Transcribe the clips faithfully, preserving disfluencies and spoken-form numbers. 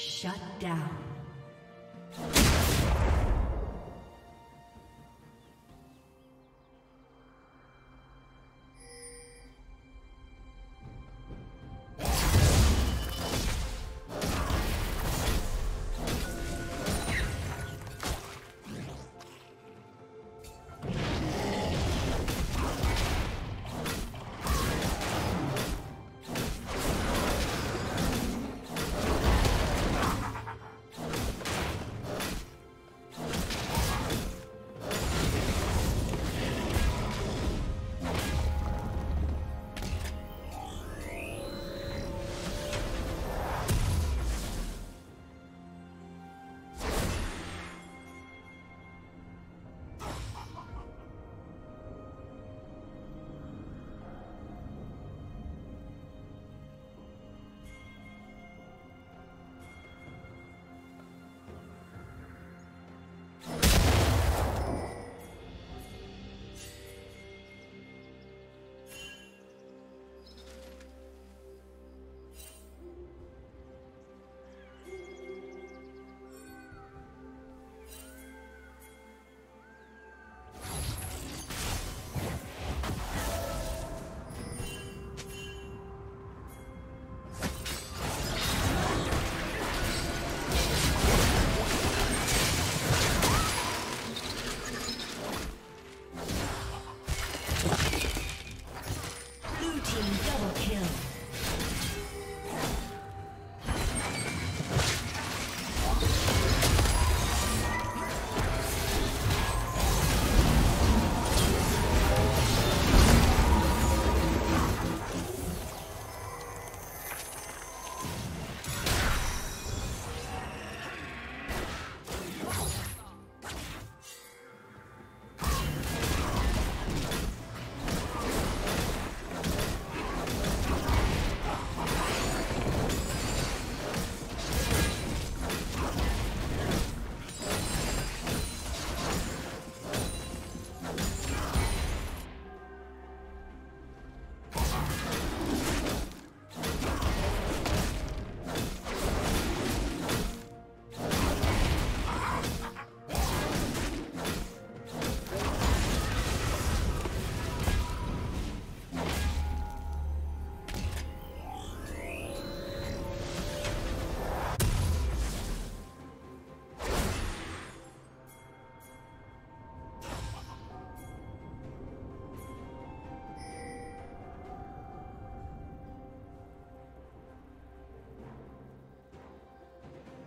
Shut down.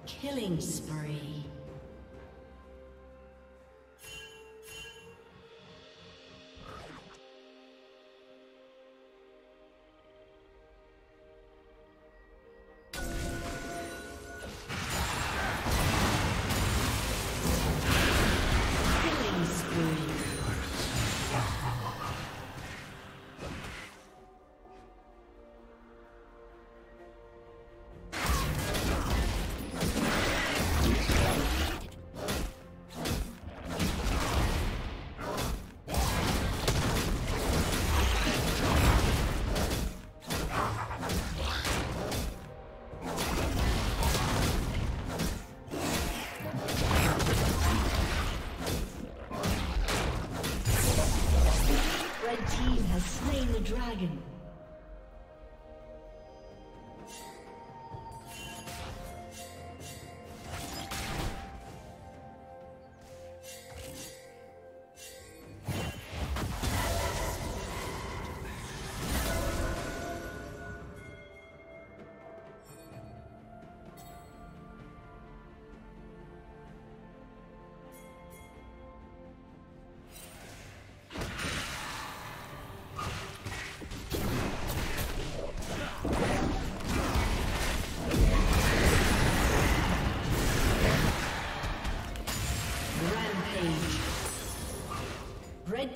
Killing spree. Dragon. Red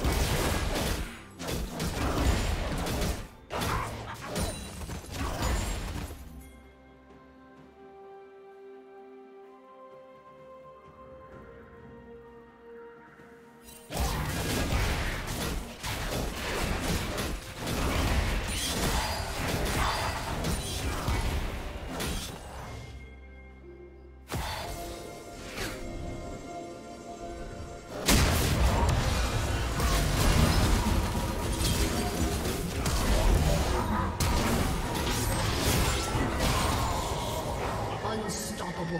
Unstoppable.